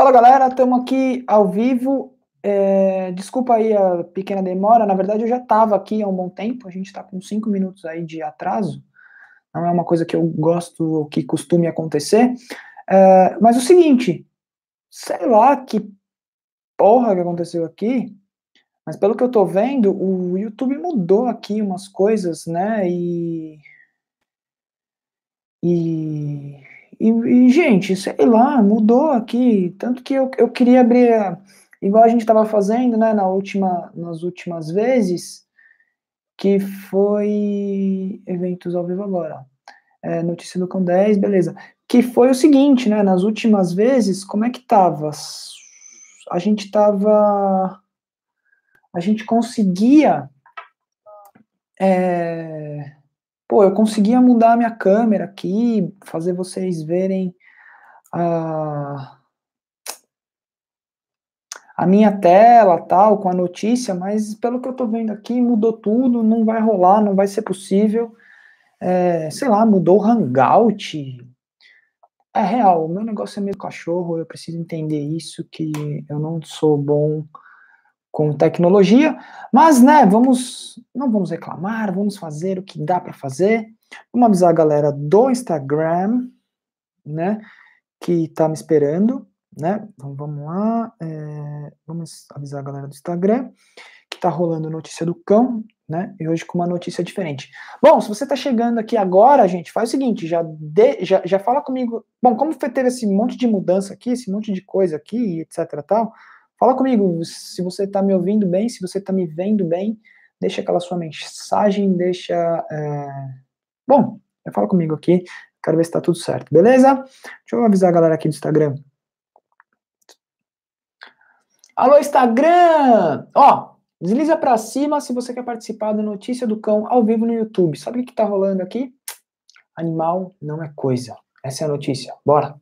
Fala galera, estamos aqui ao vivo, desculpa aí a pequena demora, na verdade eu já estava aqui há um bom tempo, a gente está com 5 minutos aí de atraso, não é uma coisa que eu gosto, que costume acontecer, mas o seguinte, sei lá que porra que aconteceu aqui, mas pelo que eu tô vendo, o YouTube mudou aqui umas coisas, né, gente, sei lá, mudou aqui, tanto que eu queria abrir, igual a gente estava fazendo, né, nas últimas vezes, que foi eventos ao vivo agora, notícia do Cão 10, beleza, que foi o seguinte, né, nas últimas vezes, como é que tava? A gente conseguia, pô, eu conseguia mudar a minha câmera aqui, fazer vocês verem a minha tela, tal, com a notícia, mas pelo que eu tô vendo aqui, mudou tudo, não vai rolar, não vai ser possível. Sei lá, mudou o Hangout. É real, o meu negócio é meio cachorro, eu preciso entender isso, que eu não sou bom com tecnologia, mas, né, não vamos reclamar, vamos fazer o que dá para fazer, vamos avisar a galera do Instagram, né, que tá me esperando, né, então vamos lá, vamos avisar a galera do Instagram, que tá rolando notícia do cão, né, e hoje com uma notícia diferente. Bom, se você tá chegando aqui agora, gente, faz o seguinte, já fala comigo, bom, como teve esse monte de mudança aqui, esse monte de coisa aqui, etc, tal, fala comigo, se você está me ouvindo bem, se você está me vendo bem, deixa aquela sua mensagem, deixa... Bom, já fala comigo aqui, quero ver se está tudo certo, beleza? Deixa eu avisar a galera aqui do Instagram. Alô, Instagram! Ó, desliza para cima se você quer participar da Notícia do Cão ao vivo no YouTube. Sabe o que está rolando aqui? Animal não é coisa. Essa é a notícia, bora!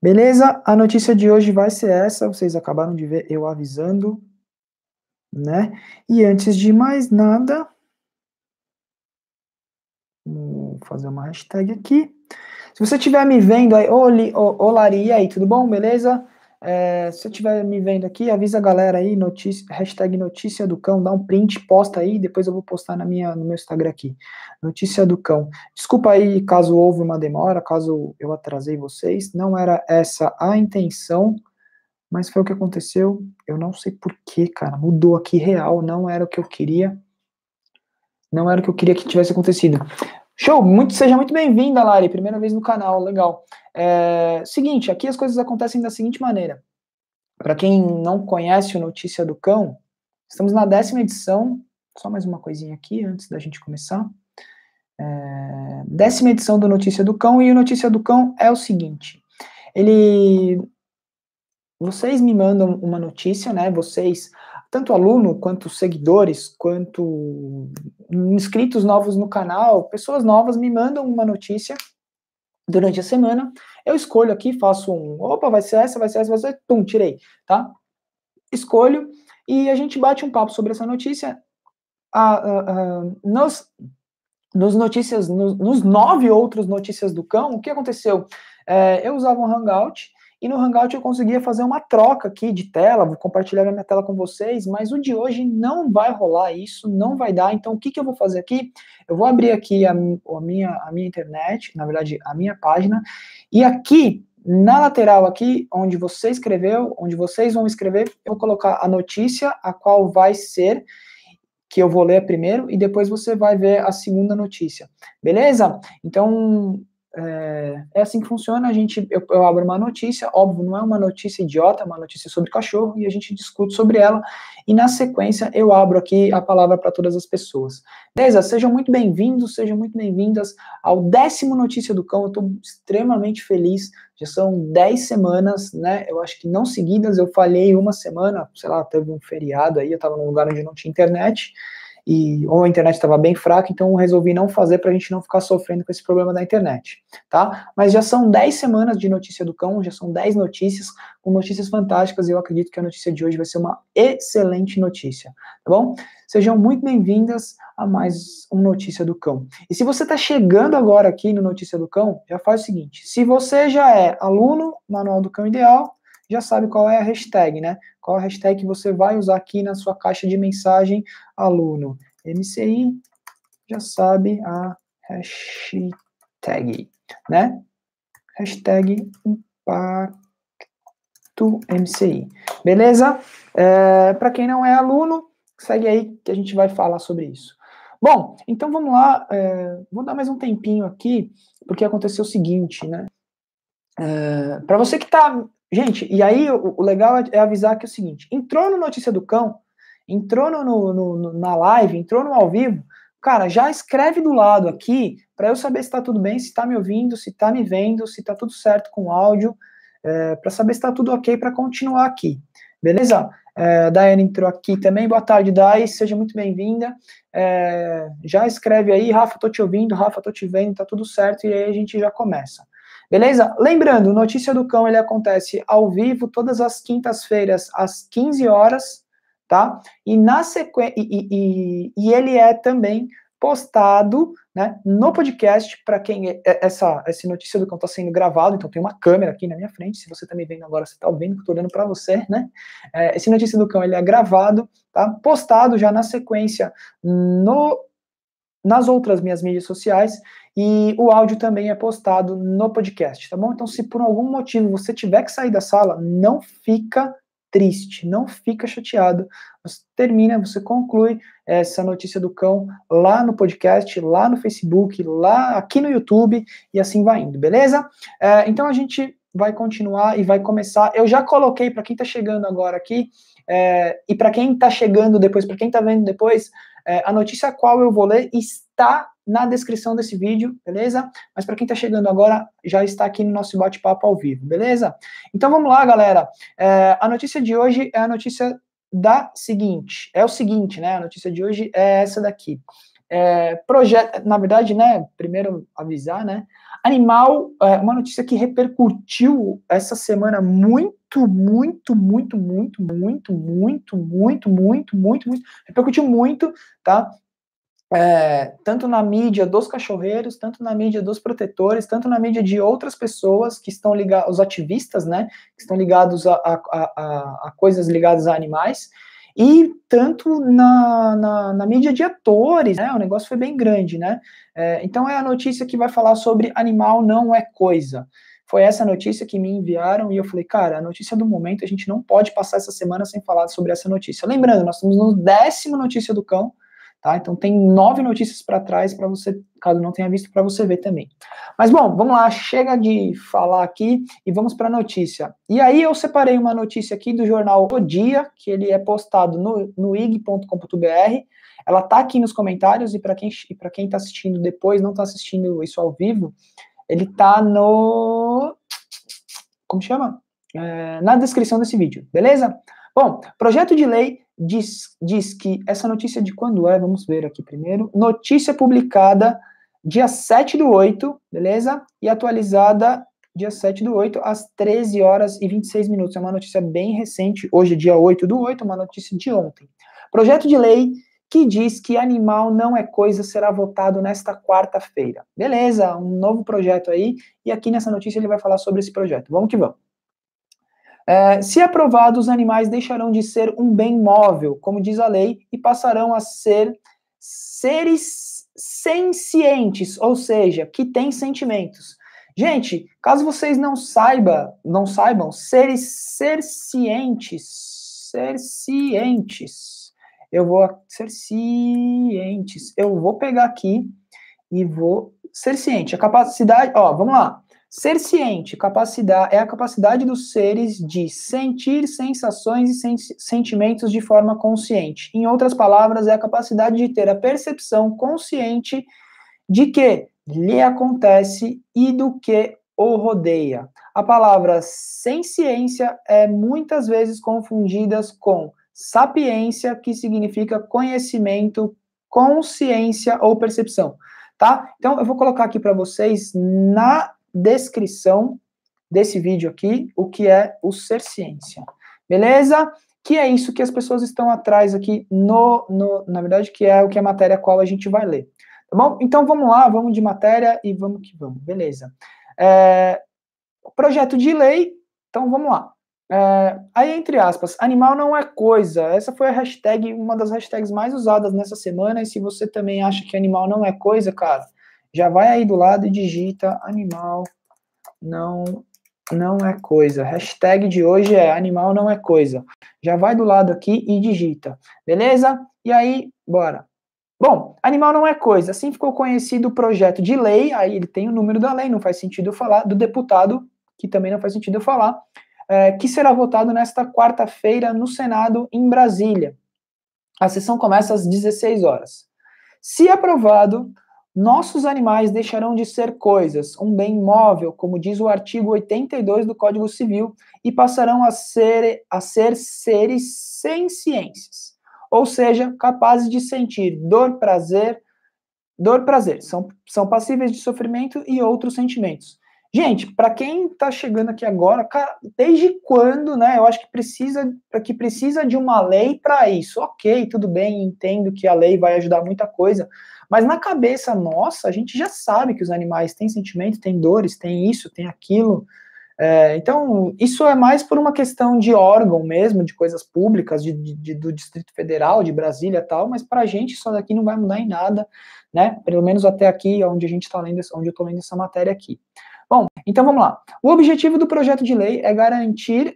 Beleza? A notícia de hoje vai ser essa, vocês acabaram de ver eu avisando, né? E antes de mais nada, vou fazer uma hashtag aqui. Se você estiver me vendo aí, Lari, e aí, tudo bom? Beleza? Se você estiver me vendo aqui, avisa a galera aí, hashtag Notícia do Cão, dá um print, posta aí, depois eu vou postar no meu Instagram aqui. Notícia do Cão. Desculpa aí caso houve uma demora, caso eu atrasei vocês, não era essa a intenção, mas foi o que aconteceu, eu não sei porquê, cara, mudou aqui real, não era o que eu queria, não era o que eu queria que tivesse acontecido. Show, seja muito bem-vinda, Lari, primeira vez no canal, legal. Seguinte, aqui as coisas acontecem da seguinte maneira. Para quem não conhece o Notícia do Cão, estamos na 10ª edição, só mais uma coisinha aqui antes da gente começar. 10ª edição do Notícia do Cão, e o Notícia do Cão é o seguinte, vocês me mandam uma notícia, né, vocês, tanto aluno, quanto seguidores, quanto inscritos novos no canal, pessoas novas me mandam uma notícia durante a semana, eu escolho aqui, faço um, opa, vai ser essa, pum, tirei, tá? Escolho, e a gente bate um papo sobre essa notícia, nos 9 outros Notícias do Cão, o que aconteceu? Eu usava um Hangout, e no Hangout eu conseguia fazer uma troca aqui de tela, vou compartilhar a minha tela com vocês, mas o de hoje não vai rolar isso, não vai dar, então o que eu vou fazer aqui? Eu vou abrir aqui a minha internet, na verdade a minha página, e aqui, na lateral aqui, onde você escreveu, onde vocês vão escrever, eu vou colocar a notícia, a qual vai ser, que eu vou ler primeiro, e depois você vai ver a segunda notícia, beleza? Então... É assim que funciona, eu abro uma notícia, óbvio, não é uma notícia idiota, é uma notícia sobre cachorro, e a gente discute sobre ela, e na sequência eu abro aqui a palavra para todas as pessoas. Beleza? Sejam muito bem-vindos, sejam muito bem-vindas ao 10º Notícia do Cão, eu estou extremamente feliz, já são 10 semanas, né, eu acho que não seguidas, eu falhei uma semana, sei lá, teve um feriado aí, eu estava num lugar onde não tinha internet, e ou a internet estava bem fraca, então eu resolvi não fazer para a gente não ficar sofrendo com esse problema da internet, tá? Mas já são 10 semanas de Notícia do Cão, já são 10 notícias, com notícias fantásticas, e eu acredito que a notícia de hoje vai ser uma excelente notícia, tá bom? Sejam muito bem-vindas a mais um Notícia do Cão. E se você está chegando agora aqui no Notícia do Cão, já faz o seguinte, se você já é aluno Manual do Cão Ideal, já sabe qual é a hashtag, né? Qual a hashtag que você vai usar aqui na sua caixa de mensagem, aluno MCI, já sabe a hashtag, né? Hashtag Impacto MCI, beleza? Para quem não é aluno, segue aí que a gente vai falar sobre isso. Bom, então vamos lá, vou dar mais um tempinho aqui, porque aconteceu o seguinte, né? Para você que tá... Gente, e aí o legal é avisar que é o seguinte, entrou no Notícia do Cão, entrou na live, entrou no ao vivo, cara, já escreve do lado aqui, para eu saber se tá tudo bem, se tá me ouvindo, se tá me vendo, se tá tudo certo com o áudio, para saber se tá tudo ok para continuar aqui, beleza? Daiane entrou aqui também, boa tarde, Dai, seja muito bem-vinda, já escreve aí, Rafa, tô te ouvindo, Rafa, tô te vendo, tá tudo certo, e aí a gente já começa. Beleza? Lembrando, Notícia do Cão, ele acontece ao vivo todas as quintas-feiras, às 15 horas, tá? E, ele é também postado, né, no podcast, para quem... Essa Notícia do Cão está sendo gravado, então tem uma câmera aqui na minha frente, se você está me vendo agora, você está ouvindo, estou olhando para você, né? Esse Notícia do Cão, ele é gravado, tá? Postado já na sequência nas outras minhas mídias sociais, e o áudio também é postado no podcast, tá bom? Então, se por algum motivo você tiver que sair da sala, não fica triste, não fica chateado, você termina, você conclui essa Notícia do Cão lá no podcast, lá no Facebook, lá aqui no YouTube, e assim vai indo, beleza? Então, a gente vai continuar e vai começar. Eu já coloquei, para quem tá chegando agora aqui, e para quem tá chegando depois, para quem tá vendo depois, a notícia a qual eu vou ler está na descrição desse vídeo, beleza? Mas para quem está chegando agora, já está aqui no nosso bate-papo ao vivo, beleza? Então vamos lá, galera. A notícia de hoje é a notícia o seguinte, né? A notícia de hoje é essa daqui. Na verdade, né? Primeiro avisar, né? Animal, uma notícia que repercutiu essa semana muito, repercutiu muito, tá? Tanto na mídia dos cachorreiros, tanto na mídia dos protetores, tanto na mídia de outras pessoas que estão ligadas, os ativistas, né, que estão ligados a coisas ligadas a animais, e tanto na mídia de atores, né, o negócio foi bem grande, né, então é a notícia que vai falar sobre animal não é coisa. Foi essa notícia que me enviaram e eu falei, cara, a notícia do momento, a gente não pode passar essa semana sem falar sobre essa notícia. Lembrando, nós estamos no 10º Notícia do Cão, tá? Então tem 9 notícias para trás, para você, caso não tenha visto, para você ver também. Mas bom, vamos lá, chega de falar aqui e vamos para a notícia. E aí eu separei uma notícia aqui do jornal O Dia, que ele é postado no ig.com.br. Ela tá aqui nos comentários, e para quem tá assistindo depois, não tá assistindo isso ao vivo, ele tá no... como chama? Na descrição desse vídeo, beleza? Bom, projeto de lei diz que essa notícia de quando é, vamos ver aqui primeiro, notícia publicada dia 7/8, beleza? E atualizada dia 7/8, às 13h26. É uma notícia bem recente, hoje é dia 8/8, uma notícia de ontem. Projeto de lei que diz que animal não é coisa será votado nesta quarta-feira. Beleza, um novo projeto aí, e aqui nessa notícia ele vai falar sobre esse projeto. Vamos que vamos. Se aprovado, os animais deixarão de ser um bem móvel, como diz a lei, e passarão a ser seres sencientes, ou seja, que têm sentimentos. Gente, caso vocês não saibam, eu vou pegar aqui e vou... Ser ciente, a capacidade... Ó, vamos lá. Ser ciente, é a capacidade dos seres de sentir sensações e sentimentos de forma consciente. Em outras palavras, é a capacidade de ter a percepção consciente de que lhe acontece e do que o rodeia. A palavra senciência é muitas vezes confundida com sapiência, que significa conhecimento consciência ou percepção, tá? Então, eu vou colocar aqui para vocês na descrição desse vídeo aqui o que é o Ser Ciência, beleza? Que é isso que as pessoas estão atrás aqui na verdade, que é o que é a matéria a qual a gente vai ler, tá bom? Então, vamos lá, vamos de matéria e vamos que vamos, beleza? Projeto de lei, então vamos lá. Aí, entre aspas, animal não é coisa. Essa foi a hashtag, uma das hashtags mais usadas nessa semana, e se você também acha que animal não é coisa, cara, já vai aí do lado e digita animal não é coisa. Hashtag de hoje é animal não é coisa. Já vai do lado aqui e digita, beleza? E aí, bora. Bom, animal não é coisa. Assim ficou conhecido o projeto de lei, aí ele tem o número da lei, não faz sentido eu falar, do deputado, que também não faz sentido eu falar, que será votado nesta quarta-feira no Senado, em Brasília. A sessão começa às 16 horas. Se aprovado, nossos animais deixarão de ser coisas, um bem móvel, como diz o artigo 82 do Código Civil, e passarão a ser seres sencientes. Ou seja, capazes de sentir dor, prazer. São passíveis de sofrimento e outros sentimentos. Gente, para quem tá chegando aqui agora, cara, desde quando, né? Eu acho que precisa de uma lei para isso. Ok, tudo bem, entendo que a lei vai ajudar muita coisa, mas na cabeça nossa, a gente já sabe que os animais têm sentimento, têm dores, têm isso, têm aquilo. Então, isso é mais por uma questão de órgão mesmo, de coisas públicas, do Distrito Federal, de Brasília e tal, mas pra gente isso daqui não vai mudar em nada, né? Pelo menos até aqui, onde eu tô lendo essa matéria aqui. Bom, então vamos lá. O objetivo do projeto de lei é garantir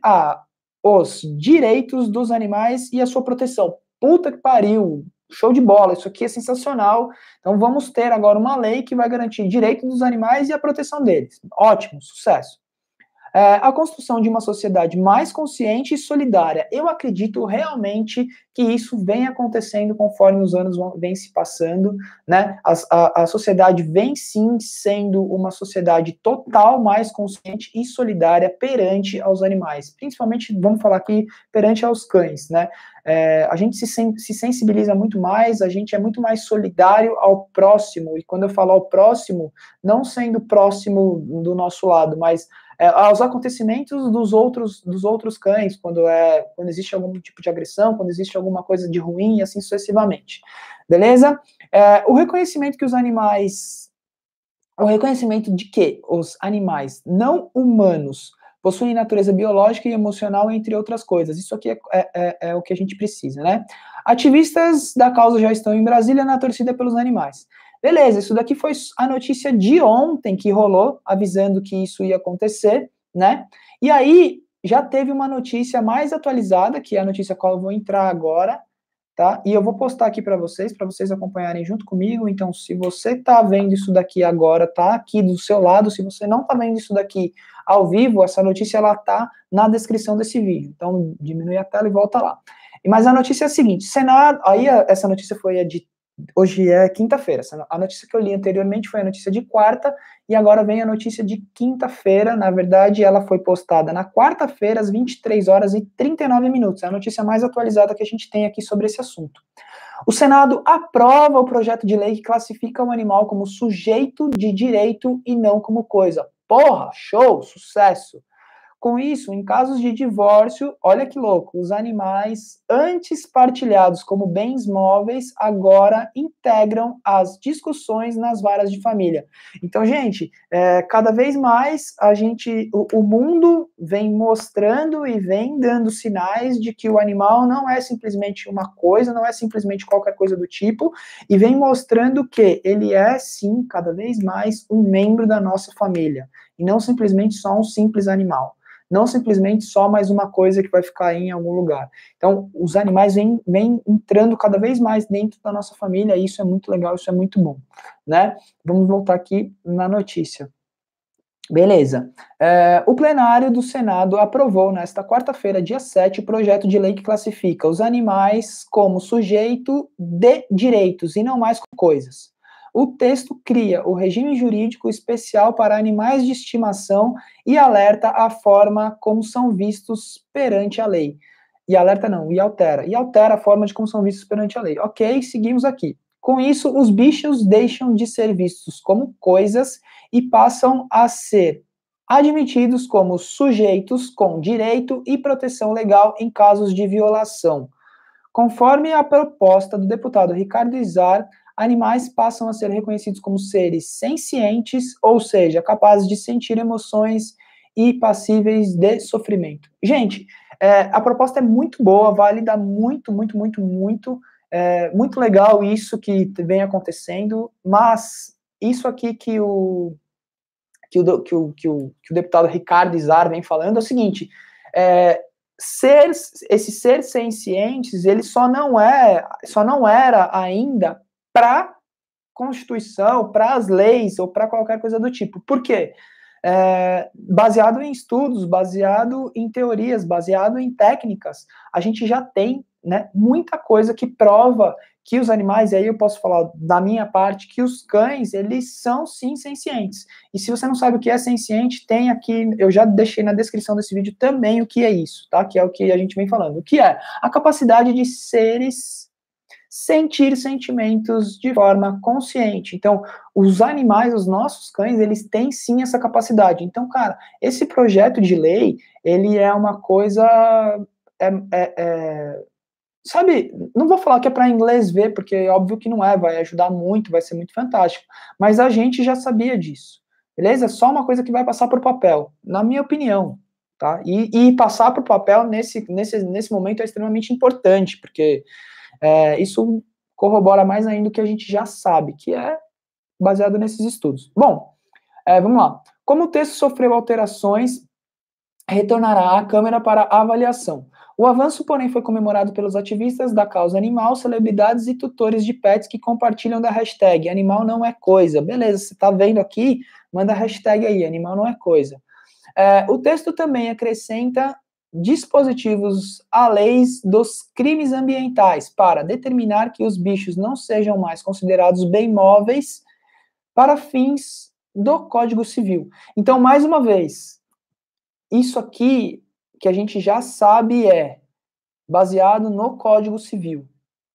os direitos dos animais e a sua proteção. Puta que pariu! Show de bola, isso aqui é sensacional. Então vamos ter agora uma lei que vai garantir direitos dos animais e a proteção deles. Ótimo, sucesso. A construção de uma sociedade mais consciente e solidária. Eu acredito realmente que isso vem acontecendo conforme os anos vêm se passando, né? A sociedade vem sim sendo uma sociedade total mais consciente e solidária perante aos animais. Principalmente, vamos falar aqui, perante aos cães, né? A gente se sensibiliza muito mais, a gente é muito mais solidário ao próximo, e quando eu falo ao próximo, não sendo próximo do nosso lado, mas aos acontecimentos dos outros cães, quando existe algum tipo de agressão, quando existe alguma coisa de ruim, e assim sucessivamente. Beleza? O reconhecimento de que os animais não humanos possuem natureza biológica e emocional, entre outras coisas. Isso aqui é o que a gente precisa, né? Ativistas da causa já estão em Brasília na torcida pelos animais. Beleza, isso daqui foi a notícia de ontem que rolou, avisando que isso ia acontecer, né? E aí, já teve uma notícia mais atualizada, que é a notícia a qual eu vou entrar agora, tá? E eu vou postar aqui para vocês acompanharem junto comigo. Então, se você tá vendo isso daqui agora, tá aqui do seu lado. Se você não tá vendo isso daqui ao vivo, essa notícia, ela tá na descrição desse vídeo. Então, diminui a tela e volta lá. Mas a notícia é a seguinte, Senado... Aí, essa notícia foi editada. Hoje é quinta-feira, a notícia que eu li anteriormente foi a notícia de quarta, e agora vem a notícia de quinta-feira, na verdade ela foi postada na quarta-feira, às 23 horas e 39 minutos, é a notícia mais atualizada que a gente tem aqui sobre esse assunto. O Senado aprova o projeto de lei que classifica o animal como sujeito de direito e não como coisa. Porra, show, sucesso! Com isso, em casos de divórcio, olha que louco, os animais antes partilhados como bens móveis agora integram as discussões nas varas de família. Então, gente, cada vez mais o mundo vem mostrando e vem dando sinais de que o animal não é simplesmente uma coisa, não é simplesmente qualquer coisa do tipo, e vem mostrando que ele é, sim, cada vez mais um membro da nossa família, e não simplesmente só um simples animal. Não simplesmente só mais uma coisa que vai ficar aí em algum lugar. Então, os animais vêm entrando cada vez mais dentro da nossa família, e isso é muito legal, isso é muito bom, né? Vamos voltar aqui na notícia. Beleza. O plenário do Senado aprovou nesta quarta-feira, dia 7, o projeto de lei que classifica os animais como sujeito de direitos e não mais como coisas. O texto cria o regime jurídico especial para animais de estimação e alerta a forma como são vistos perante a lei. E altera a forma de como são vistos perante a lei. Ok, seguimos aqui. Com isso, os bichos deixam de ser vistos como coisas e passam a ser admitidos como sujeitos com direito e proteção legal em casos de violação. Conforme a proposta do deputado Ricardo Izar, animais passam a ser reconhecidos como seres sencientes, ou seja, capazes de sentir emoções e passíveis de sofrimento. Gente, a proposta é muito boa, válida, muito legal isso que vem acontecendo, mas isso aqui que o deputado Ricardo Izar vem falando é o seguinte, esses seres sencientes, ele só não era ainda para Constituição, para as leis ou para qualquer coisa do tipo. Por quê? Baseado em estudos, baseado em teorias, baseado em técnicas, a gente já tem, né, muita coisa que prova que os animais, e aí eu posso falar da minha parte, que os cães, eles são sim sencientes. E se você não sabe o que é senciente, tem aqui, eu já deixei na descrição desse vídeo também o que é isso, tá? Que é o que a gente vem falando. O que é? A capacidade de seres sentir sentimentos de forma consciente. Então, os animais, os nossos cães, eles têm sim essa capacidade. Então, cara, esse projeto de lei, ele é uma coisa... Sabe, não vou falar que é para inglês ver, porque é óbvio que não é, vai ajudar muito, vai ser muito fantástico, mas a gente já sabia disso, beleza? É só uma coisa que vai passar por papel, na minha opinião, tá? E passar por papel nesse momento é extremamente importante, porque isso corrobora mais ainda o que a gente já sabe, que é baseado nesses estudos. Bom, vamos lá. Como o texto sofreu alterações, retornará à Câmara para avaliação. O avanço, porém, foi comemorado pelos ativistas da causa animal, celebridades e tutores de pets que compartilham da hashtag animal não é coisa. Beleza, você tá vendo aqui? Manda a hashtag aí, animal não é coisa. O texto também acrescenta dispositivos a leis dos crimes ambientais para determinar que os bichos não sejam mais considerados bem móveis para fins do Código Civil. Então, mais uma vez, isso aqui... que a gente já sabe é baseado no Código Civil,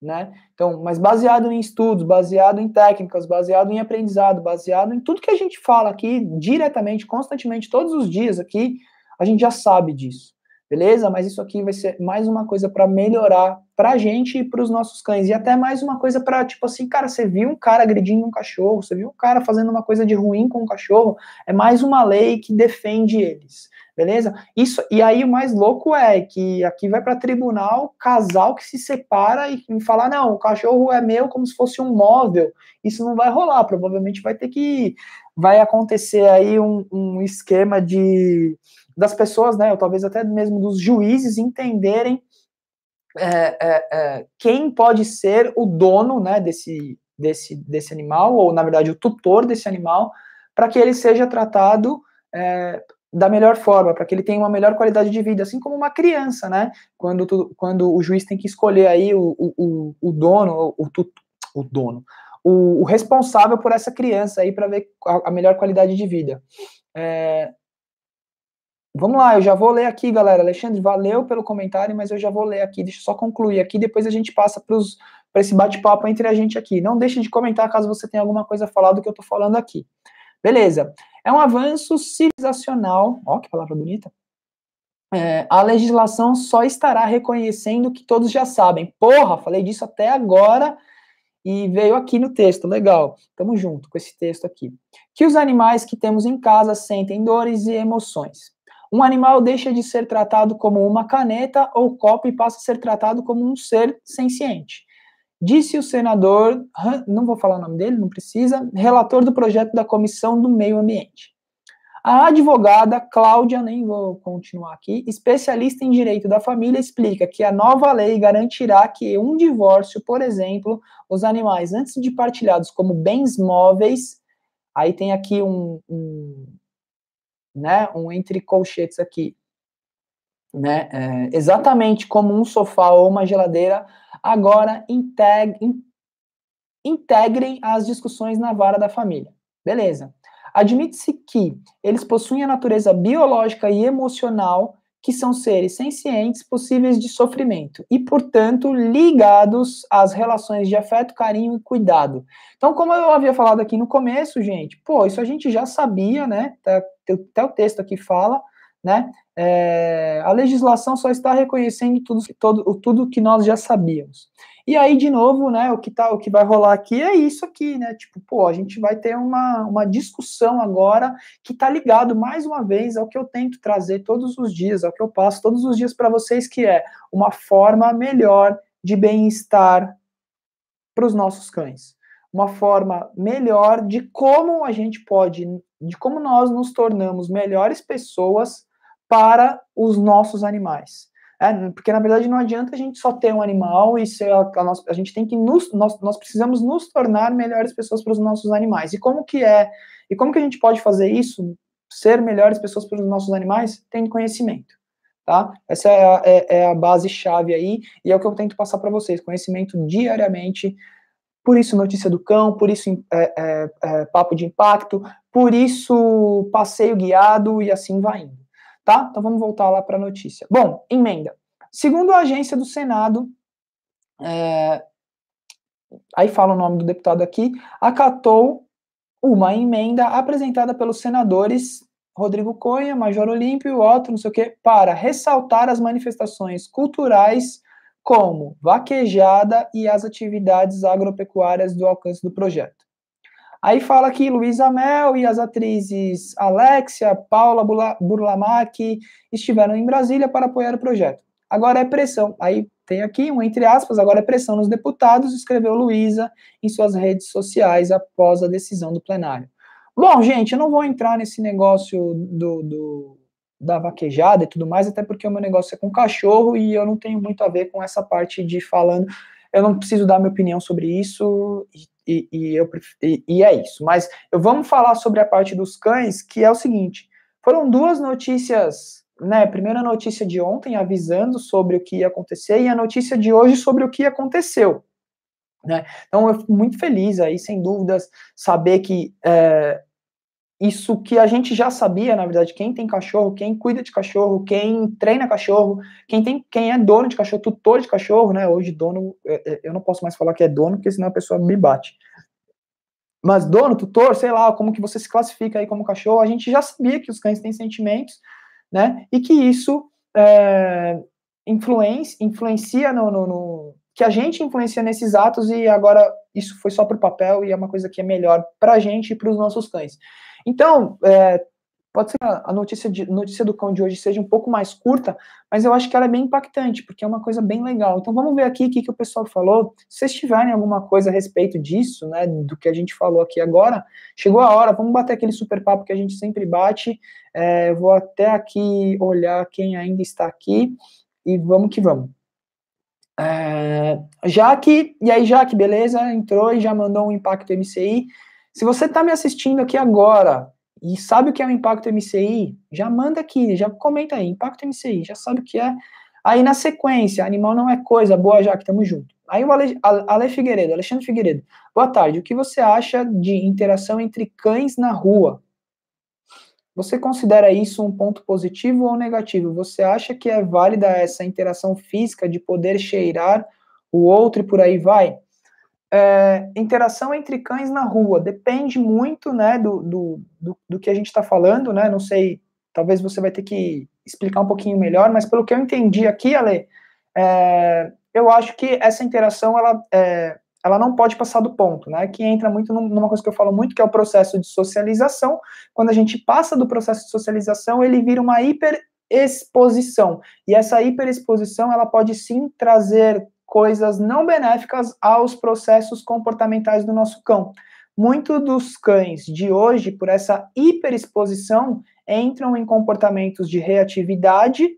né? Então, mas baseado em estudos, baseado em técnicas, baseado em aprendizado, baseado em tudo que a gente fala aqui diretamente, constantemente, todos os dias aqui, a gente já sabe disso, beleza? Mas isso aqui vai ser mais uma coisa para melhorar pra gente e para os nossos cães, e até mais uma coisa para, tipo assim, cara, você viu um cara agredindo um cachorro, você viu um cara fazendo uma coisa de ruim com um cachorro, é mais uma lei que defende eles. Beleza? Isso, e aí o mais louco é que aqui vai para tribunal casal que se separa e falar, não, o cachorro é meu como se fosse um móvel. Isso não vai rolar, provavelmente vai acontecer aí um esquema das pessoas, né, ou talvez até mesmo dos juízes entenderem quem pode ser o dono, né, desse animal, ou na verdade o tutor desse animal, para que ele seja tratado da melhor forma, para que ele tenha uma melhor qualidade de vida, assim como uma criança, né? Quando o juiz tem que escolher aí o dono, o responsável por essa criança aí para ver a melhor qualidade de vida. Vamos lá, eu já vou ler aqui, galera. Alexandre, valeu pelo comentário, mas eu já vou ler aqui, deixa eu só concluir aqui, depois a gente passa para esse bate-papo entre a gente aqui. Não deixe de comentar caso você tenha alguma coisa a falar do que eu tô falando aqui. Beleza. É um avanço civilizacional, ó, que palavra bonita, a legislação só estará reconhecendo o que todos já sabem. Porra, falei disso até agora e veio aqui no texto, legal, tamo junto com esse texto aqui. Que os animais que temos em casa sentem dores e emoções. Um animal deixa de ser tratado como uma caneta ou copo e passa a ser tratado como um ser senciente. Disse o senador, não vou falar o nome dele, não precisa, relator do projeto da Comissão do Meio Ambiente. A advogada Cláudia, nem vou continuar aqui, especialista em direito da família, explica que a nova lei garantirá que um divórcio, por exemplo, os animais, antes de partilhados como bens móveis, aí tem aqui um entre colchetes aqui, né, exatamente como um sofá ou uma geladeira, agora integrem as discussões na vara da família. Beleza. Admite-se que eles possuem a natureza biológica e emocional que são seres sencientes, possíveis de sofrimento e, portanto, ligados às relações de afeto, carinho e cuidado. Então, como eu havia falado aqui no começo, gente, pô, isso a gente já sabia, né? Até o texto aqui fala, né? A legislação só está reconhecendo tudo que nós já sabíamos. E aí, de novo, né? O que vai rolar aqui é isso aqui, né? Tipo, pô, a gente vai ter uma discussão agora que tá ligado, mais uma vez, ao que eu tento trazer todos os dias, ao que eu passo todos os dias para vocês, que é uma forma melhor de bem-estar para os nossos cães. Uma forma melhor de como a gente pode, de como nós nos tornamos melhores pessoas para os nossos animais. Porque, na verdade, não adianta a gente só ter um animal e ser a gente tem que nós precisamos nos tornar melhores pessoas para os nossos animais. E como que a gente pode fazer isso, ser melhores pessoas para os nossos animais? Tendo conhecimento, tá? Essa é a base-chave aí, e é o que eu tento passar para vocês, conhecimento diariamente. Por isso Notícia do Cão, por isso Papo de Impacto, por isso Passeio Guiado, e assim vai indo. Tá? Então vamos voltar lá para a notícia. Bom, emenda. Segundo a agência do Senado, aí fala o nome do deputado aqui, acatou uma emenda apresentada pelos senadores Rodrigo Cunha, Major Olímpio, Otto, não sei o quê, para ressaltar as manifestações culturais como vaquejada e as atividades agropecuárias do alcance do projeto. Aí fala aqui Luísa Mel e as atrizes Alexia, Paula Burlamac estiveram em Brasília para apoiar o projeto. Agora é pressão. Aí tem aqui um entre aspas, agora é pressão nos deputados, escreveu Luísa em suas redes sociais após a decisão do plenário. Bom, gente, eu não vou entrar nesse negócio da vaquejada e tudo mais, até porque o meu negócio é com cachorro e eu não tenho muito a ver com essa parte de falando. Eu não preciso dar minha opinião sobre isso e é isso. Mas vamos falar sobre a parte dos cães, que é o seguinte. Foram duas notícias, né? Primeira notícia de ontem avisando sobre o que ia acontecer e a notícia de hoje sobre o que aconteceu, né? Então eu fico muito feliz aí, sem dúvidas, saber que isso que a gente já sabia, na verdade, quem tem cachorro, quem cuida de cachorro, quem treina cachorro, quem é dono de cachorro, tutor de cachorro, né? Hoje dono, eu não posso mais falar que é dono, porque senão a pessoa me bate. Mas dono, tutor, sei lá, como que você se classifica aí como cachorro, a gente já sabia que os cães têm sentimentos, né? E que isso influencia que a gente influencia nesses atos, e agora isso foi só pro papel e é uma coisa que é melhor pra gente e pros nossos cães. Então, pode ser que a notícia do cão de hoje seja um pouco mais curta, mas eu acho que ela é bem impactante, porque é uma coisa bem legal. Então vamos ver aqui o que o pessoal falou. Se vocês tiverem alguma coisa a respeito disso, né, do que a gente falou aqui agora, chegou a hora, vamos bater aquele super papo que a gente sempre bate. Eu vou até aqui olhar quem ainda está aqui, e vamos que vamos. Jaque, e aí Jaque, beleza? Entrou e já mandou um Impacto MCI. Se você está me assistindo aqui agora e sabe o que é o Impacto MCI, já manda aqui, já comenta aí, Impacto MCI, já sabe o que é. Aí na sequência, animal não é coisa, boa Jaque, tamo junto. Aí o Alexandre Figueiredo, boa tarde, o que você acha de interação entre cães na rua? Você considera isso um ponto positivo ou negativo? Você acha que é válida essa interação física de poder cheirar o outro e por aí vai? Interação entre cães na rua, depende muito, né, do que a gente está falando, né, não sei, talvez você vai ter que explicar um pouquinho melhor, mas pelo que eu entendi aqui, Ale, eu acho que essa interação, ela não pode passar do ponto, né, que entra muito numa coisa que eu falo muito, que é o processo de socialização. Quando a gente passa do processo de socialização, ele vira uma hiperexposição, e essa hiperexposição, ela pode sim trazer coisas não benéficas aos processos comportamentais do nosso cão. Muitos dos cães de hoje, por essa hiperexposição, entram em comportamentos de reatividade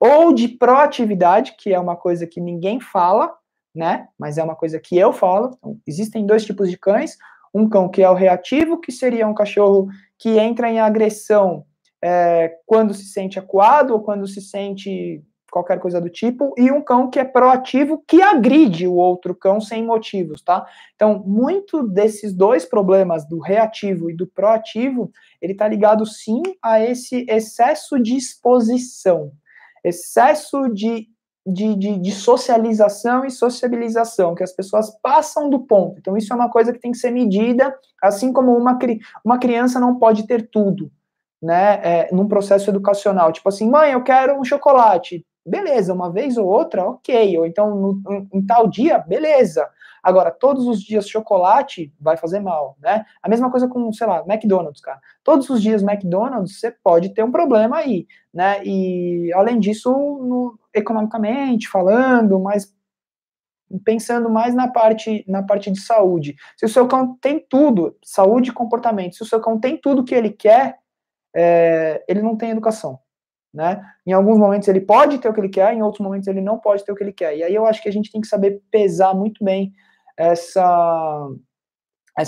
ou de proatividade, que é uma coisa que ninguém fala, né? Mas é uma coisa que eu falo. Então, existem dois tipos de cães. Um cão que é o reativo, que seria um cachorro que entra em agressão quando se sente acuado ou quando se sente qualquer coisa do tipo, e um cão que é proativo, que agride o outro cão sem motivos, tá? Então, muito desses dois problemas, do reativo e do proativo, ele tá ligado, sim, a esse excesso de exposição. excesso de socialização e sociabilização, que as pessoas passam do ponto. Então, isso é uma coisa que tem que ser medida, assim como uma criança não pode ter tudo, né, num processo educacional. Tipo assim, mãe, eu quero um chocolate. Beleza, uma vez ou outra, ok. Ou então, em tal dia, beleza. Agora, todos os dias chocolate vai fazer mal, né? A mesma coisa com, sei lá, McDonald's, cara. Todos os dias McDonald's, você pode ter um problema aí, né? E, além disso, economicamente falando, mas pensando mais na parte de saúde. Se o seu cão tem tudo, saúde e comportamento, se o seu cão tem tudo que ele quer, ele não tem educação. Né? Em alguns momentos ele pode ter o que ele quer, em outros momentos ele não pode ter o que ele quer. E aí eu acho que a gente tem que saber pesar muito bem essa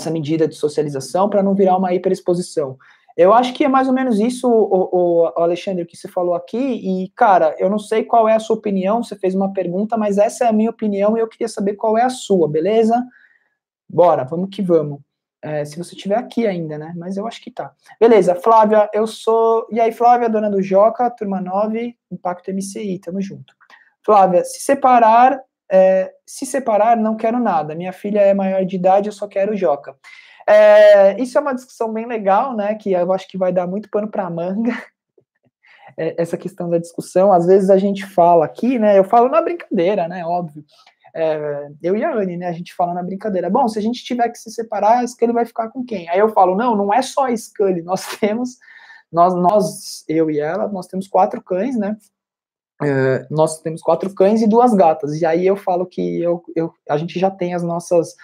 medida de socialização para não virar uma hiperexposição. Eu acho que é mais ou menos isso, o Alexandre, que você falou aqui. E, cara, eu não sei qual é a sua opinião, você fez uma pergunta, mas essa é a minha opinião e eu queria saber qual é a sua, beleza? Bora, vamos que vamos. Se você estiver aqui ainda, né? Mas eu acho que tá. Beleza, Flávia, eu sou... E aí, Flávia, dona do Joca, turma 9, Impacto MCI, tamo junto. Flávia, se separar, não quero nada. Minha filha é maior de idade, eu só quero o Joca. Isso é uma discussão bem legal, né? Que eu acho que vai dar muito pano pra manga. Essa questão da discussão. Às vezes a gente fala aqui, né? Eu falo na brincadeira, né? Óbvio. Eu e a Anne, né, a gente fala na brincadeira, bom, se a gente tiver que se separar, a Scully vai ficar com quem? Aí eu falo, não é só a Scully, nós temos 4 cães, né, nós temos 4 cães e 2 gatas, e aí eu falo que a gente já tem as nossas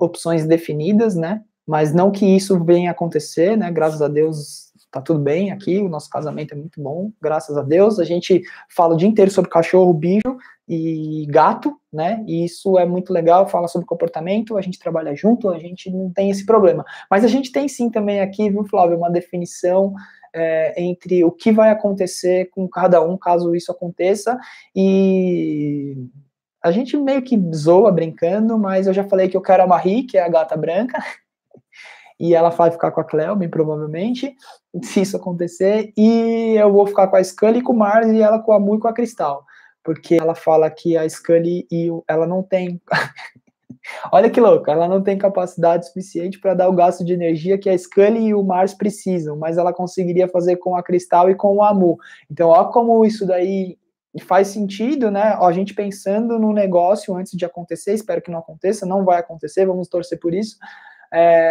opções definidas, né, mas não que isso venha acontecer, né, graças a Deus, tá tudo bem aqui, o nosso casamento é muito bom, graças a Deus, a gente fala o dia inteiro sobre cachorro, bicho e gato, né, e isso é muito legal, fala sobre comportamento, a gente trabalha junto, a gente não tem esse problema, mas a gente tem sim também aqui, viu, Flávio, uma definição entre o que vai acontecer com cada um, caso isso aconteça, e a gente meio que zoa brincando, mas eu já falei que eu quero a Marie, que é a gata branca, e ela vai ficar com a Cleo, bem provavelmente, se isso acontecer, e eu vou ficar com a Scully e com o Mars, e ela com a Mu e com a Cristal, porque ela fala que a Scully, ela não tem, olha que louco, ela não tem capacidade suficiente para dar o gasto de energia que a Scully e o Mars precisam, mas ela conseguiria fazer com a Cristal e com a Mu, então olha como isso daí faz sentido, né, a gente pensando no negócio antes de acontecer, espero que não aconteça, não vai acontecer, vamos torcer por isso,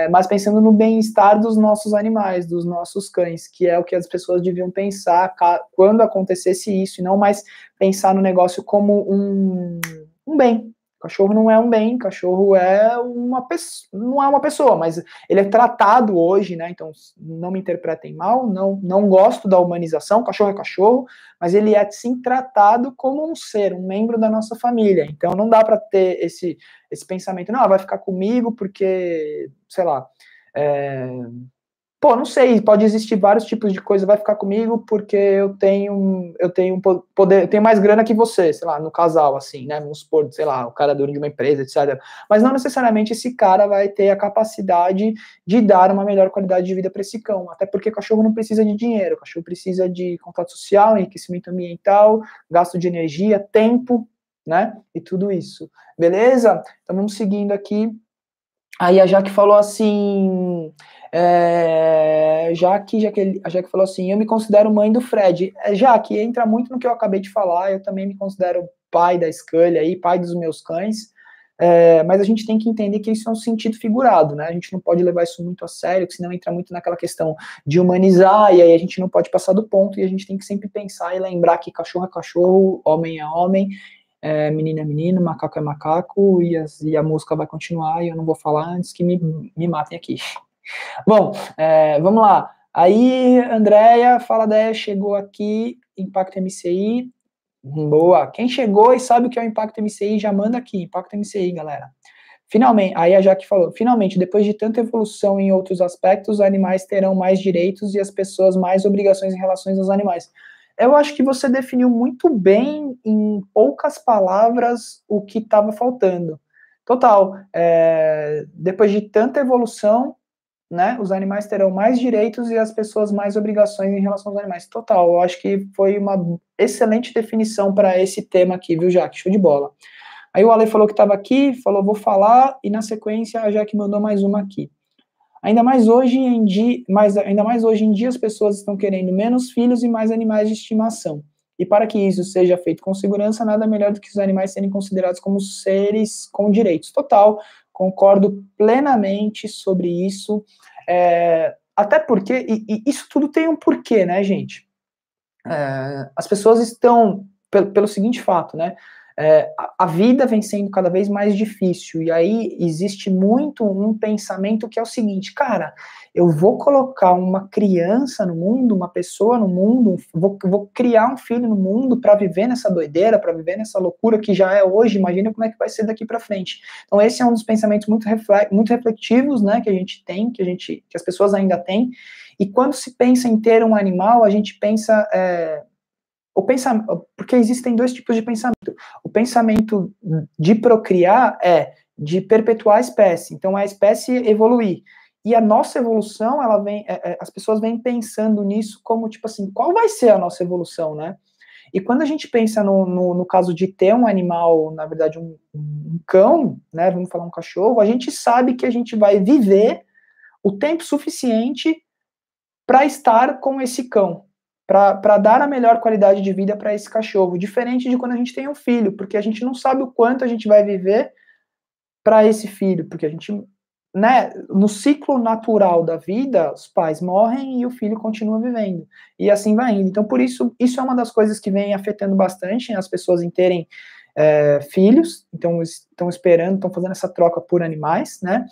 mas pensando no bem-estar dos nossos animais, dos nossos cães, que é o que as pessoas deviam pensar quando acontecesse isso, e não mais pensar no negócio como um bem. O cachorro não é um bem, cachorro é uma pessoa, não é uma pessoa, mas ele é tratado hoje, né, então não me interpretem mal, não gosto da humanização, cachorro é cachorro, mas ele é sim tratado como um ser, um membro da nossa família, então não dá para ter esse pensamento, não, vai ficar comigo porque, sei lá, não sei, pode existir vários tipos de coisa, vai ficar comigo porque eu tenho mais grana que você, sei lá, no casal, assim, né, vamos supor, sei lá, o cara é dono de uma empresa, etc. Mas não necessariamente esse cara vai ter a capacidade de dar uma melhor qualidade de vida para esse cão, até porque cachorro não precisa de dinheiro, cachorro precisa de contato social, enriquecimento ambiental, gasto de energia, tempo, né, e tudo isso. Beleza? Então vamos seguindo aqui. Aí a Jaque falou assim... a Jaque falou assim, eu me considero mãe do Fred. Jaque, entra muito no que eu acabei de falar, eu também me considero pai da Scully aí, pai dos meus cães, mas a gente tem que entender que isso é um sentido figurado, né, a gente não pode levar isso muito a sério, porque senão entra muito naquela questão de humanizar, e aí a gente não pode passar do ponto, e a gente tem que sempre pensar e lembrar que cachorro é cachorro, homem é homem, menina é menino, macaco é macaco, e a música vai continuar, e eu não vou falar antes que me matem aqui. Bom, vamos lá. Aí, Andréia, Faladeia chegou aqui, Impacto MCI. Boa. Quem chegou e sabe o que é o Impacto MCI, já manda aqui. Impacto MCI, galera. Finalmente, aí a Jaque falou, finalmente, depois de tanta evolução em outros aspectos, os animais terão mais direitos e as pessoas mais obrigações em relação aos animais. Eu acho que você definiu muito bem, em poucas palavras, o que estava faltando. Total, depois de tanta evolução, né, os animais terão mais direitos e as pessoas mais obrigações em relação aos animais. Total, eu acho que foi uma excelente definição para esse tema aqui, viu, Jaque? Show de bola. Aí o Ale falou que estava aqui, falou, vou falar, e na sequência a Jaque mandou mais uma aqui. Ainda mais hoje em dia as pessoas estão querendo menos filhos e mais animais de estimação. E para que isso seja feito com segurança, nada melhor do que os animais serem considerados como seres com direitos. Total, concordo plenamente sobre isso. Até porque, e isso tudo tem um porquê, né, gente? As pessoas estão, pelo seguinte fato, né? A vida vem sendo cada vez mais difícil, e aí existe muito um pensamento que é o seguinte, cara, eu vou colocar uma criança no mundo, uma pessoa no mundo, vou criar um filho no mundo para viver nessa doideira, para viver nessa loucura que já é hoje, imagina como é que vai ser daqui para frente. Então esse é um dos pensamentos muito reflexivos, né, que a gente tem, que as pessoas ainda têm, e quando se pensa em ter um animal, a gente pensa... porque existem dois tipos de pensamento. O pensamento de procriar é de perpetuar a espécie, então a espécie evoluir. E a nossa evolução, ela vem, as pessoas vêm pensando nisso como, tipo assim, qual vai ser a nossa evolução, né? E quando a gente pensa no caso de ter um animal, na verdade um cão, né, vamos falar um cachorro, a gente sabe que a gente vai viver o tempo suficiente para estar com esse cão, para dar a melhor qualidade de vida para esse cachorro, diferente de quando a gente tem um filho, porque a gente não sabe o quanto a gente vai viver para esse filho, porque a gente, né, no ciclo natural da vida, os pais morrem e o filho continua vivendo, e assim vai indo. Então, por isso, isso é uma das coisas que vem afetando bastante as pessoas em terem filhos, então estão fazendo essa troca por animais, né,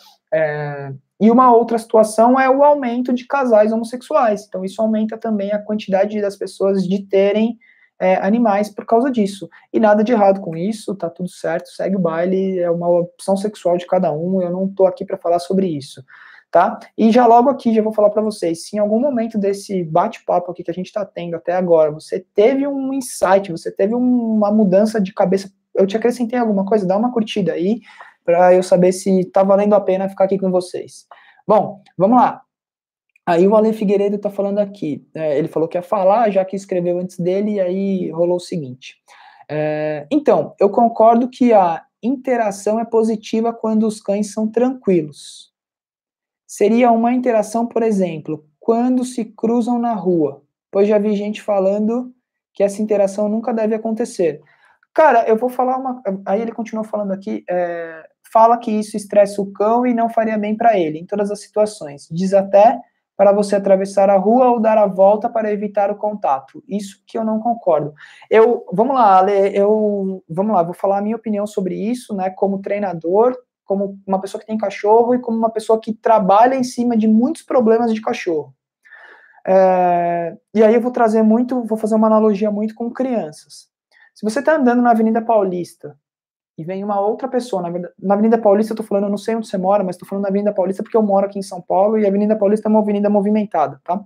e uma outra situação é o aumento de casais homossexuais. Então, isso aumenta também a quantidade das pessoas de terem animais por causa disso. E nada de errado com isso, tá tudo certo, segue o baile, é uma opção sexual de cada um, eu não tô aqui para falar sobre isso, tá? E já logo aqui, já vou falar para vocês, se em algum momento desse bate-papo aqui que a gente tá tendo até agora, você teve um insight, você teve uma mudança de cabeça, eu te acrescentei alguma coisa, dá uma curtida aí, para eu saber se tá valendo a pena ficar aqui com vocês. Bom, vamos lá. Aí o Ale Figueiredo tá falando aqui. Ele falou que ia falar, já que escreveu antes dele, e aí rolou o seguinte. Então, eu concordo que a interação é positiva quando os cães são tranquilos. Seria uma interação, por exemplo, quando se cruzam na rua, pois já vi gente falando que essa interação nunca deve acontecer. Cara, eu vou falar uma... Aí ele continua falando aqui... Fala que isso estressa o cão e não faria bem para ele, em todas as situações. Diz até para você atravessar a rua ou dar a volta para evitar o contato. Isso que eu não concordo. Vamos lá, Ale, vamos lá, vou falar a minha opinião sobre isso, né, como treinador, como uma pessoa que tem cachorro e como uma pessoa que trabalha em cima de muitos problemas de cachorro. E aí eu vou trazer muito, vou fazer uma analogia muito com crianças. Se você está andando na Avenida Paulista, e vem uma outra pessoa, na Avenida Paulista eu tô falando, eu não sei onde você mora, mas tô falando da Avenida Paulista porque eu moro aqui em São Paulo, e a Avenida Paulista é uma avenida movimentada, tá?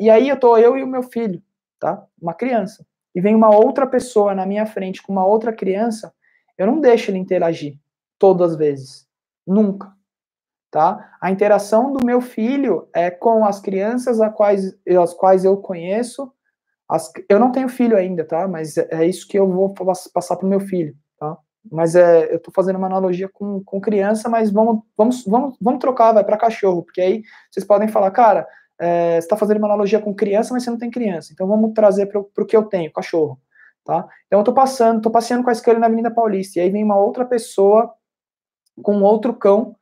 E aí eu e o meu filho, tá? Uma criança. E vem uma outra pessoa na minha frente com uma outra criança, eu não deixo ele interagir todas as vezes. Nunca. Tá? A interação do meu filho é com as crianças as quais eu conheço. Eu não tenho filho ainda, tá? Mas é isso que eu vou passar pro meu filho, tá? Mas eu tô fazendo uma analogia com criança, mas vamos trocar, vai, para cachorro, porque aí vocês podem falar, cara, você tá fazendo uma analogia com criança, mas você não tem criança, então vamos trazer pro que eu tenho, cachorro, tá? Então eu tô passeando com a escolha na Avenida Paulista, e aí vem uma outra pessoa com outro cão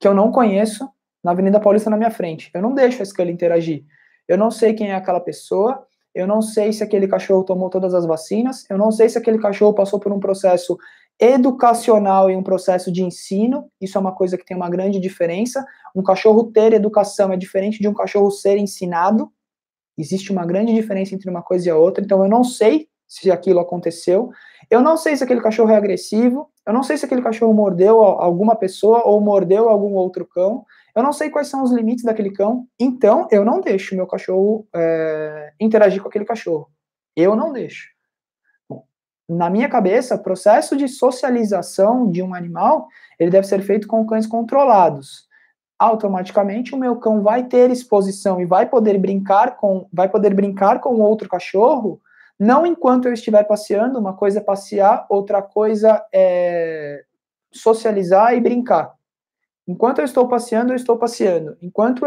que eu não conheço na Avenida Paulista na minha frente, eu não deixo a escolha interagir, eu não sei quem é aquela pessoa, eu não sei se aquele cachorro tomou todas as vacinas, eu não sei se aquele cachorro passou por um processo educacional e um processo de ensino, isso é uma coisa que tem uma grande diferença, um cachorro ter educação é diferente de um cachorro ser ensinado, existe uma grande diferença entre uma coisa e a outra, então eu não sei se aquilo aconteceu, eu não sei se aquele cachorro é agressivo, eu não sei se aquele cachorro mordeu alguma pessoa ou mordeu algum outro cão, eu não sei quais são os limites daquele cão, então eu não deixo meu cachorro interagir com aquele cachorro. Eu não deixo. Bom, na minha cabeça, o processo de socialização de um animal, ele deve ser feito com cães controlados. automaticamente o meu cão vai ter exposição e vai poder brincar com outro cachorro, não enquanto eu estiver passeando. Uma coisa é passear, outra coisa é socializar e brincar. Enquanto eu estou passeando, eu estou passeando. Quando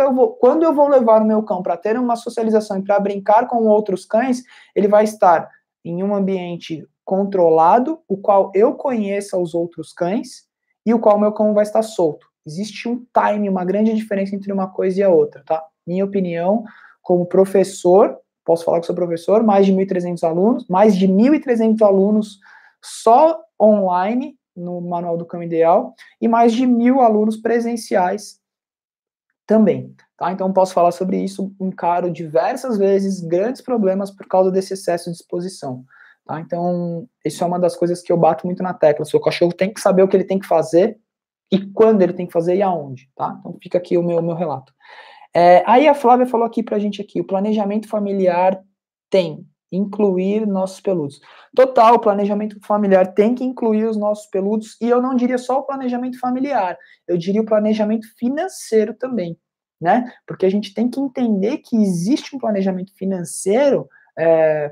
eu vou levar o meu cão para ter uma socialização e para brincar com outros cães, ele vai estar em um ambiente controlado, o qual eu conheça os outros cães e o qual meu cão vai estar solto. Existe um time, uma grande diferença entre uma coisa e a outra, tá? Minha opinião, como professor, posso falar que sou professor, mais de 1.300 alunos só online, no Manual do Cão Ideal, e mais de 1.000 alunos presenciais também, tá? Então, posso falar sobre isso, encaro diversas vezes grandes problemas por causa desse excesso de exposição, tá? Então, isso é uma das coisas que eu bato muito na tecla. O seu cachorro tem que saber o que ele tem que fazer, e quando ele tem que fazer, e aonde, tá? Então, fica aqui o meu relato. Aí a Flávia falou aqui pra gente aqui, o planejamento familiar tem... incluir nossos peludos. Total, o planejamento familiar tem que incluir os nossos peludos, e eu não diria só o planejamento familiar, eu diria o planejamento financeiro também, né? Porque a gente tem que entender que existe um planejamento financeiro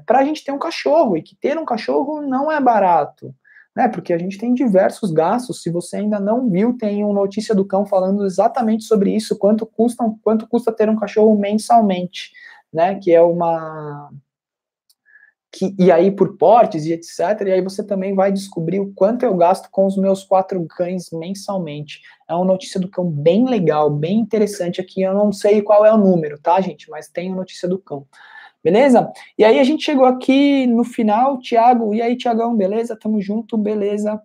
para a gente ter um cachorro, e que ter um cachorro não é barato, né? Porque a gente tem diversos gastos. Se você ainda não viu, tem uma notícia do cão falando exatamente sobre isso, quanto custa ter um cachorro mensalmente, né? Que é uma... e aí por portes e etc, e aí você também vai descobrir o quanto eu gasto com os meus 4 cães mensalmente. É uma notícia do cão bem legal, bem interessante aqui, eu não sei qual é o número, tá, gente? Mas tem a notícia do cão, beleza? E aí a gente chegou aqui no final, Thiago, e aí Thiagão, beleza? Tamo junto, beleza?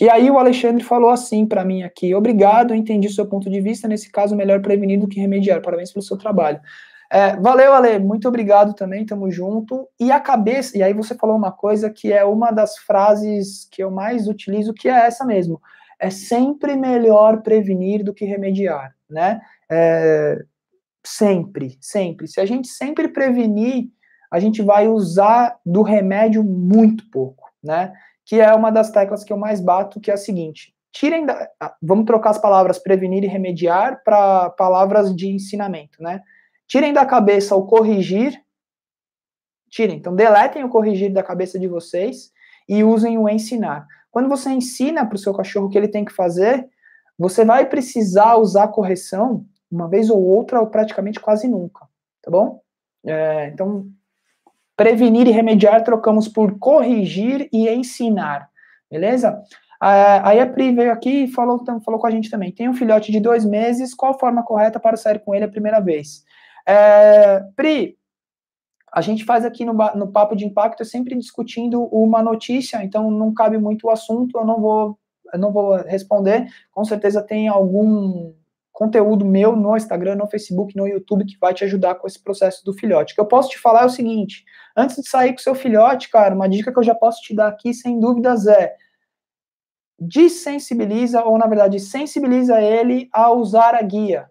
E aí o Alexandre falou assim para mim aqui, obrigado, entendi o seu ponto de vista, nesse caso melhor prevenir do que remediar, parabéns pelo seu trabalho. Valeu, Ale, muito obrigado também, tamo junto. E a cabeça, e aí você falou uma coisa que é uma das frases que eu mais utilizo, que é essa mesmo, é sempre melhor prevenir do que remediar, né? Sempre, se a gente sempre prevenir, a gente vai usar do remédio muito pouco, né? Que é uma das teclas que eu mais bato, que é a seguinte, vamos trocar as palavras prevenir e remediar para palavras de ensinamento, né? Tirem da cabeça o corrigir, então deletem o corrigir da cabeça de vocês e usem o ensinar. Quando você ensina para o seu cachorro o que ele tem que fazer, você vai precisar usar correção uma vez ou outra, ou praticamente quase nunca, tá bom? Então, prevenir e remediar trocamos por corrigir e ensinar, beleza? Aí a Pri veio aqui e falou com a gente também, tem um filhote de 2 meses, qual a forma correta para sair com ele a primeira vez? Pri, a gente faz aqui no Papo de Impacto sempre discutindo uma notícia, então não cabe muito o assunto, eu não vou responder. Com certeza tem algum conteúdo meu no Instagram, no Facebook, no YouTube que vai te ajudar com esse processo do filhote. O que eu posso te falar é o seguinte, antes de sair com o seu filhote, cara, uma dica que eu já posso te dar aqui, sem dúvidas, é sensibiliza ele a usar a guia.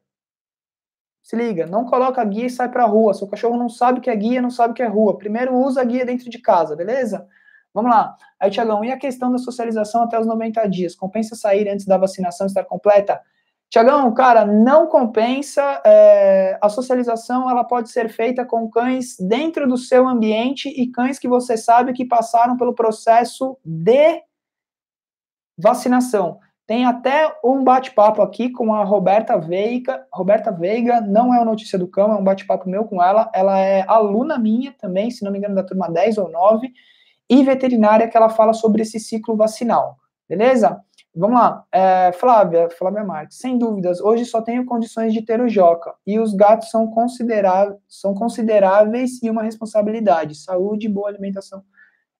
Se liga, não coloca a guia e sai pra rua. Seu cachorro não sabe o que é guia, não sabe o que é rua. Primeiro usa a guia dentro de casa, beleza? Vamos lá. Aí, Thiagão, e a questão da socialização até os 90 dias? Compensa sair antes da vacinação estar completa? Thiagão, cara, não compensa. A socialização ela pode ser feita com cães dentro do seu ambiente e cães que você sabe que passaram pelo processo de vacinação. Tem até um bate-papo aqui com a Roberta Veiga. Roberta Veiga não é uma notícia do cão, é um bate-papo meu com ela. Ela é aluna minha também, se não me engano, da turma 10 ou 9, e veterinária, que ela fala sobre esse ciclo vacinal. Beleza? Vamos lá. Flávia Marques. Sem dúvidas, hoje só tenho condições de ter o Joca. E os gatos são consideráveis e uma responsabilidade. Saúde, boa alimentação.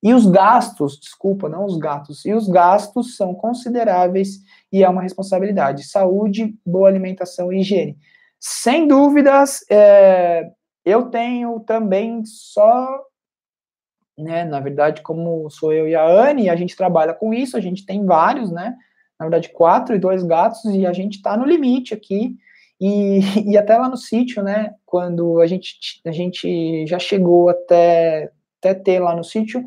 E os gastos, desculpa, não os gatos, e os gastos são consideráveis e é uma responsabilidade. Saúde, boa alimentação e higiene. Sem dúvidas, eu tenho também só, né, na verdade, como sou eu e a Anne, a gente trabalha com isso, a gente tem vários, né, na verdade 4 e 2 gatos, e a gente tá no limite aqui, e até lá no sítio, né, quando a gente já chegou até ter lá no sítio,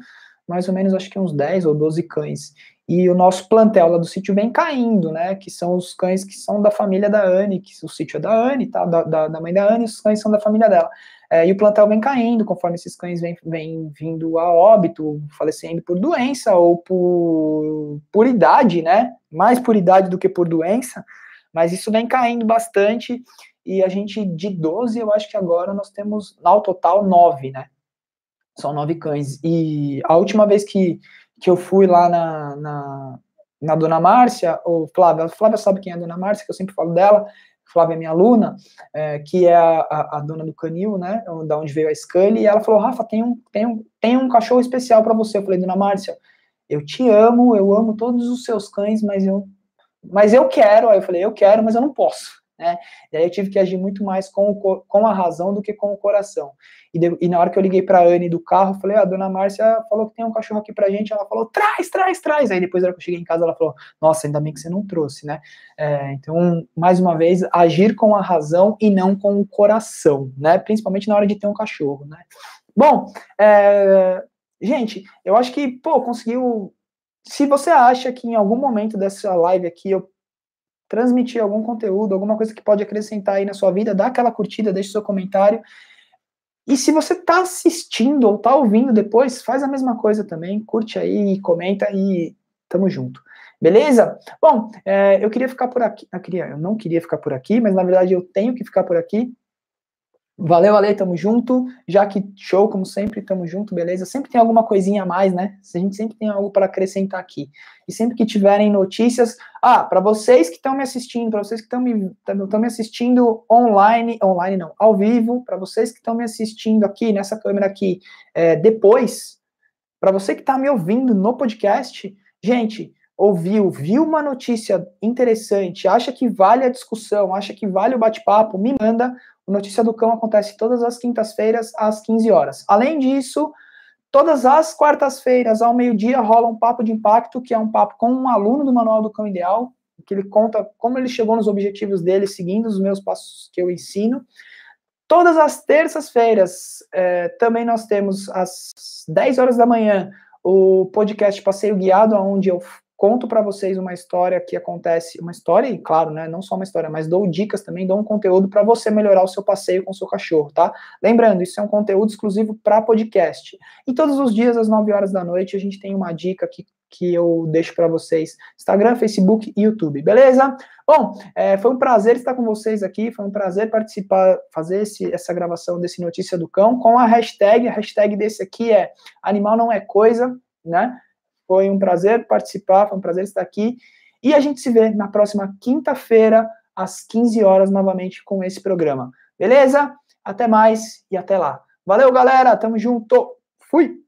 mais ou menos, acho que uns 10 ou 12 cães. E o nosso plantel lá do sítio vem caindo, né? Que são os cães que são da família da Anne, que o sítio é da Anne, tá? Da mãe da Anne, os cães são da família dela. E o plantel vem caindo, conforme esses cães vêm vindo a óbito, falecendo por doença ou por idade, né? Mais por idade do que por doença, mas isso vem caindo bastante. E a gente, de 12, eu acho que agora nós temos, ao total, 9, né? São 9 cães. E a última vez que eu fui lá na Dona Márcia, ou Flávia sabe quem é a Dona Márcia, que eu sempre falo dela, Flávia é minha aluna, que é a dona do canil, né, da onde veio a Scully, e ela falou, Rafa, tem um cachorro especial para você. Eu falei, Dona Márcia, eu te amo, eu amo todos os seus cães, mas eu quero. Aí eu falei, eu quero, mas eu não posso, né, e aí eu tive que agir muito mais com a razão do que com o coração. E na hora que eu liguei para a Anne do carro, eu falei, a Dona Márcia falou que tem um cachorro aqui pra gente, ela falou, traz, aí depois, na hora que eu cheguei em casa, ela falou, nossa, ainda bem que você não trouxe, né, então, mais uma vez, agir com a razão e não com o coração, né, principalmente na hora de ter um cachorro, né. Bom, gente, eu acho que, conseguiu, se você acha que em algum momento dessa live aqui, eu transmitir algum conteúdo, alguma coisa que pode acrescentar aí na sua vida, dá aquela curtida, deixa seu comentário. E se você tá assistindo ou tá ouvindo depois, faz a mesma coisa também, curte aí, comenta e tamo junto. Beleza? Bom, eu queria ficar por aqui, eu não queria ficar por aqui, mas na verdade eu tenho que ficar por aqui. Valeu, Ale, tamo junto. Já que show, como sempre, tamo junto, beleza? Sempre tem alguma coisinha a mais, né? A gente sempre tem algo para acrescentar aqui. E sempre que tiverem notícias... para vocês que estão me assistindo, para vocês que estão me assistindo ao vivo, para vocês que estão me assistindo aqui, nessa câmera aqui, depois, para você que está me ouvindo no podcast, gente... viu uma notícia interessante, acha que vale a discussão, acha que vale o bate-papo, me manda. O Notícia do Cão acontece todas as quintas-feiras, às 15 horas. Além disso, todas as quartas-feiras, ao meio-dia, rola um Papo de Impacto, que é um papo com um aluno do Manual do Cão Ideal, que ele conta como ele chegou nos objetivos dele, seguindo os meus passos que eu ensino. Todas as terças-feiras, também nós temos, às 10 horas da manhã, o podcast Passeio Guiado, onde eu conto para vocês uma história que acontece, uma história, e claro, né, não só uma história, mas dou dicas também, dou um conteúdo para você melhorar o seu passeio com o seu cachorro, tá? Lembrando, isso é um conteúdo exclusivo para podcast. E todos os dias, às 9 horas da noite, a gente tem uma dica que eu deixo para vocês, Instagram, Facebook e YouTube, beleza? Bom, foi um prazer estar com vocês aqui, foi um prazer participar, fazer essa gravação desse Notícia do Cão, com a hashtag desse aqui é Animal Não É Coisa, né? Foi um prazer participar, foi um prazer estar aqui. E a gente se vê na próxima quinta-feira, às 15 horas, novamente com esse programa. Beleza? Até mais e até lá. Valeu, galera. Tamo junto. Fui!